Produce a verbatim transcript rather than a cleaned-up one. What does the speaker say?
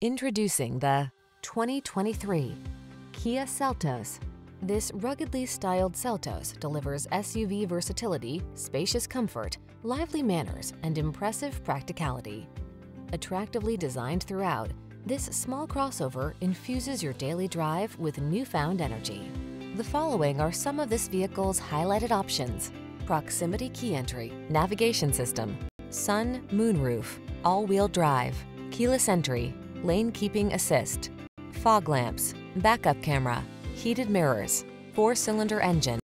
Introducing the twenty twenty-three Kia Seltos. This ruggedly styled Seltos delivers S U V versatility, spacious comfort, lively manners, and impressive practicality. Attractively designed throughout, this small crossover infuses your daily drive with newfound energy. The following are some of this vehicle's highlighted options: proximity key entry, navigation system, sun moonroof, all-wheel drive, keyless entry, lane keeping assist, fog lamps, backup camera, heated mirrors, four-cylinder engine.